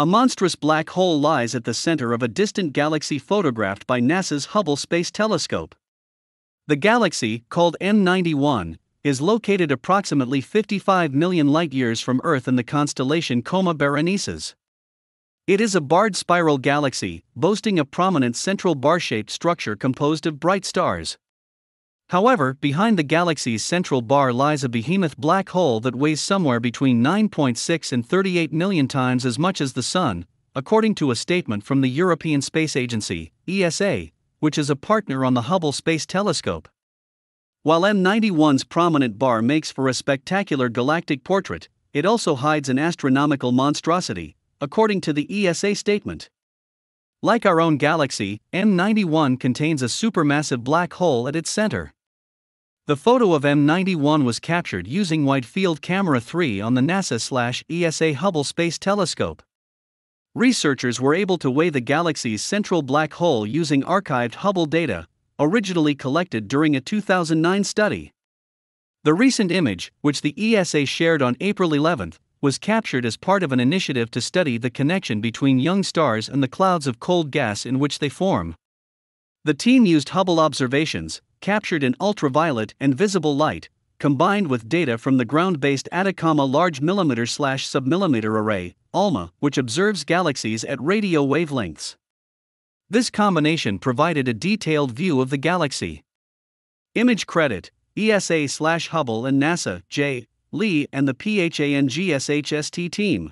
A monstrous black hole lies at the center of a distant galaxy photographed by NASA's Hubble Space Telescope. The galaxy, called M91, is located approximately 55 million light-years from Earth in the constellation Coma Berenices. It is a barred spiral galaxy, boasting a prominent central bar-shaped structure composed of bright stars. However, behind the galaxy's central bar lies a behemoth black hole that weighs somewhere between 9.6 and 38 million times as much as the Sun, according to a statement from the European Space Agency, ESA, which is a partner on the Hubble Space Telescope. While M91's prominent bar makes for a spectacular galactic portrait, it also hides an astronomical monstrosity, according to the ESA statement. Like our own galaxy, M91 contains a supermassive black hole at its center. The photo of M91 was captured using Wide Field Camera 3 on the NASA/ESA Hubble Space Telescope. Researchers were able to weigh the galaxy's central black hole using archived Hubble data, originally collected during a 2009 study. The recent image, which the ESA shared on April 11, was captured as part of an initiative to study the connection between young stars and the clouds of cold gas in which they form. The team used Hubble observations, captured in ultraviolet and visible light, combined with data from the ground-based Atacama Large Millimeter/Submillimeter Array, ALMA, which observes galaxies at radio wavelengths. This combination provided a detailed view of the galaxy. Image credit, ESA/Hubble and NASA, J. Lee and the PHANGS-HST team.